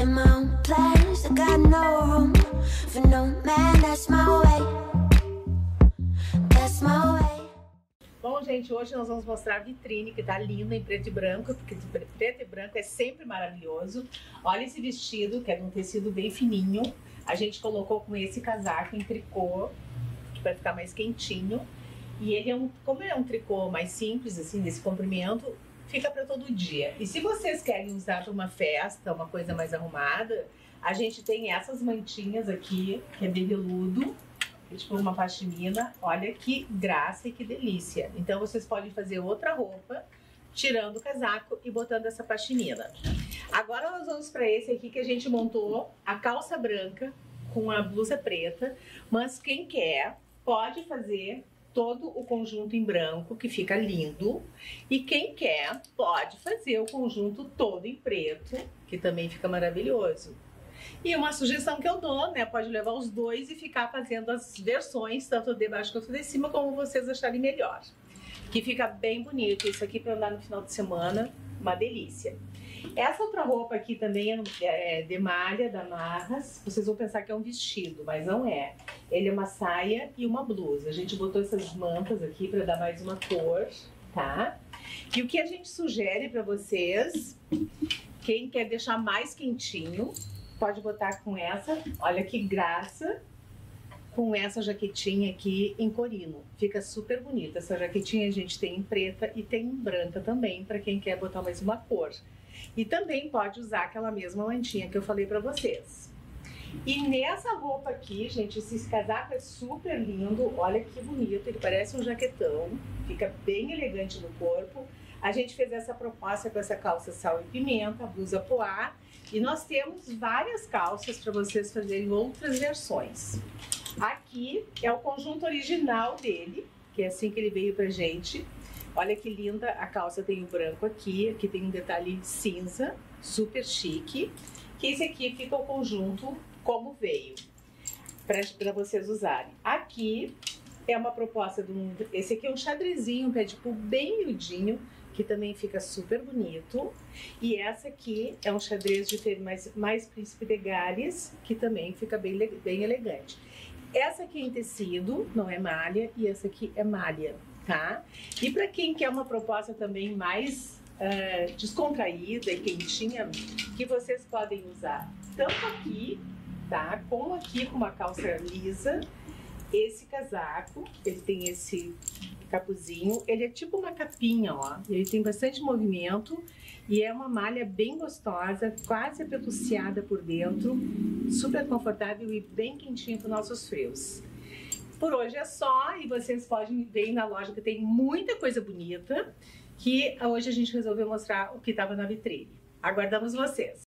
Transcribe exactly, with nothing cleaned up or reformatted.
in my own plans. I got no room for no man, that's my way, that's my way. Bom, gente, hoje nós vamos mostrar a vitrine, que tá linda em preto e branco, porque preto e branco é sempre maravilhoso. Olha esse vestido, que é de um tecido bem fininho. A gente colocou com esse casaco em tricô, para ficar mais quentinho. E ele é um, como ele é um tricô mais simples, assim, desse comprimento, fica para todo dia. E se vocês querem usar para uma festa, uma coisa mais arrumada, a gente tem essas mantinhas aqui, que é de veludo, tipo uma pashmina. Olha que graça e que delícia. Então vocês podem fazer outra roupa, tirando o casaco e botando essa pashmina. Agora nós vamos para esse aqui que a gente montou a calça branca com a blusa preta, mas quem quer pode fazer todo o conjunto em branco, que fica lindo, e quem quer pode fazer o conjunto todo em preto, que também fica maravilhoso. E uma sugestão que eu dou, né, pode levar os dois e ficar fazendo as versões, tanto de baixo quanto de cima, como vocês acharem melhor, que fica bem bonito. Isso aqui para andar no final de semana, uma delícia. Essa outra roupa aqui também é de malha, da Marras. Vocês vão pensar que é um vestido, mas não é. Ele é uma saia e uma blusa. A gente botou essas mantas aqui para dar mais uma cor, tá? E o que a gente sugere para vocês, quem quer deixar mais quentinho, pode botar com essa, olha que graça, com essa jaquetinha aqui em corino. Fica super bonita. Essa jaquetinha a gente tem em preta e tem em branca também, para quem quer botar mais uma cor. E também pode usar aquela mesma mantinha que eu falei pra vocês. E nessa roupa aqui, gente, esse casaco é super lindo. Olha que bonito, ele parece um jaquetão. Fica bem elegante no corpo. A gente fez essa proposta com essa calça sal e pimenta, blusa poá. E nós temos várias calças para vocês fazerem outras versões. Aqui é o conjunto original dele, que é assim que ele veio pra gente. Olha que linda, a calça tem o branco aqui, aqui tem um detalhe cinza, super chique. Que esse aqui fica o conjunto como veio, para vocês usarem. Aqui é uma proposta de um... Esse aqui é um xadrezinho, que é tipo bem miudinho, que também fica super bonito. E essa aqui é um xadrez de ter mais, mais príncipe de Gales, que também fica bem, bem elegante. Essa aqui é em tecido, não é malha, e essa aqui é malha. Tá? E para quem quer uma proposta também mais uh, descontraída e quentinha, que vocês podem usar tanto aqui, tá? Como aqui com uma calça lisa, esse casaco, ele tem esse capuzinho, ele é tipo uma capinha, ó, ele tem bastante movimento e é uma malha bem gostosa, quase apetuciada por dentro, super confortável e bem quentinho para os nossos frios. Por hoje é só, e vocês podem ver na loja que tem muita coisa bonita, que hoje a gente resolveu mostrar o que estava na vitrine. Aguardamos vocês!